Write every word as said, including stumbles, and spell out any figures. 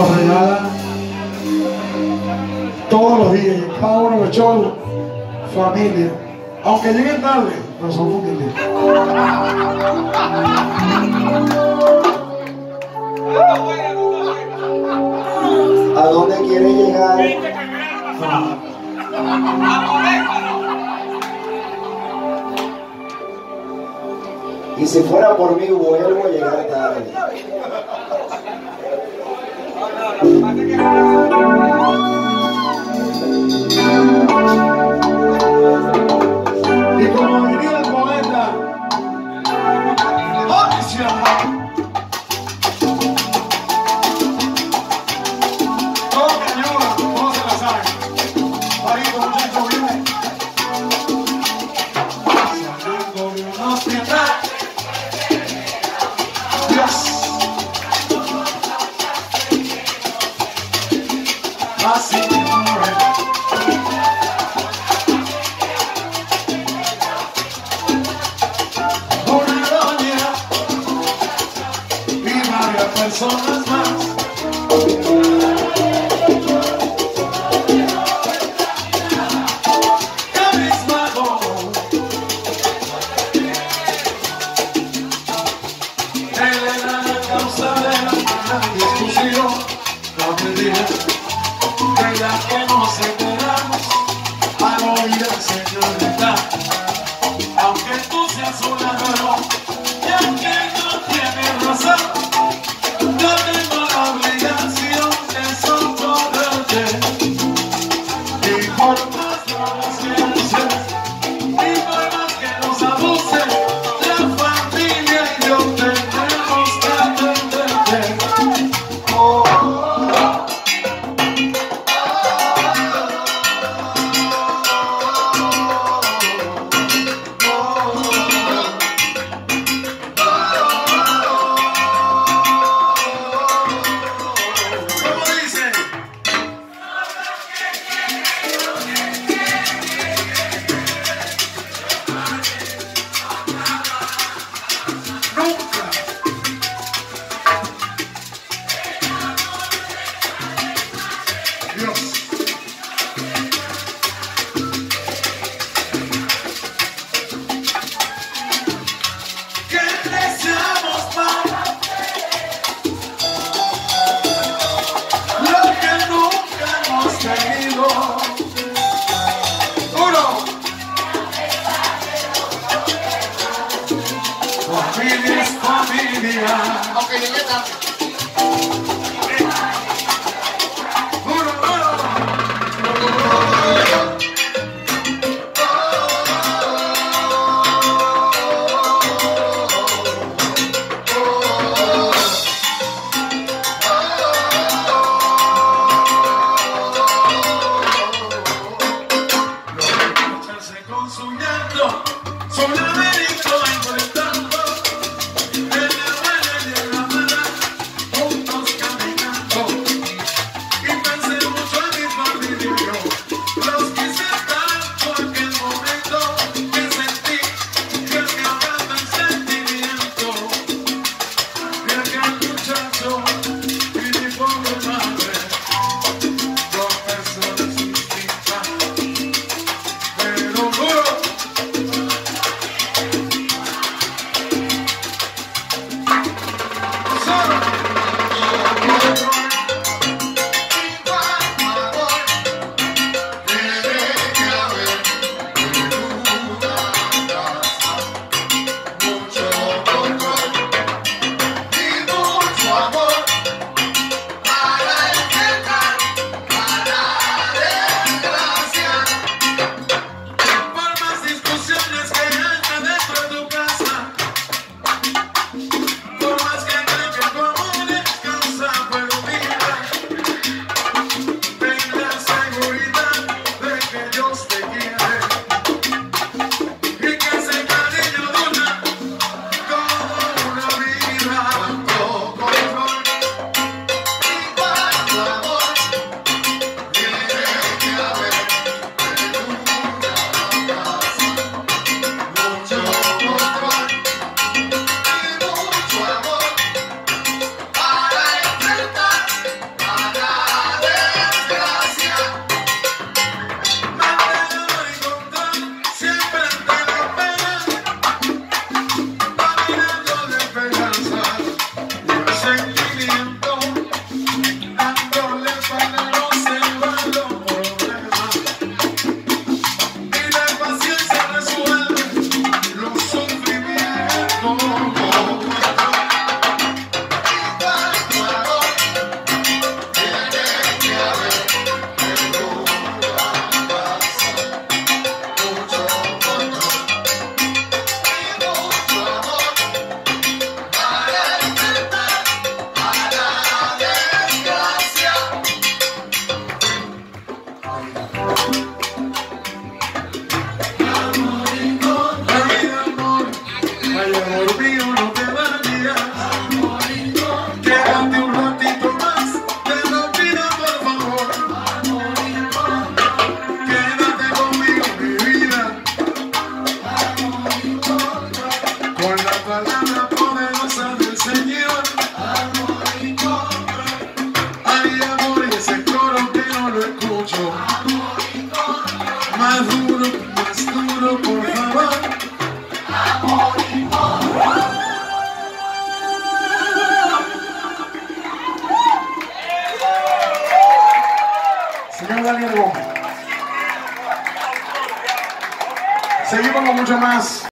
nos regala todos los días, y cada uno de Cholo, familia, aunque lleguen tarde, no son familia. ¿A dónde quiere llegar? Y si fuera por mí, vuelvo a llegar tarde. Y como diría el poeta, ¡oh, personas más! ¡Cabizbajo! Él era la causa de la discusión, no me digas de la que nos enteramos al oír al Señor gritar, aunque tú seas un ladrón y aunque no tienes razón. Soñando, soñando y tanto, que me duele de la manera. Más duro, más duro, por favor. Amor y amor. Señor Daniel Gómez. Seguimos con mucho más.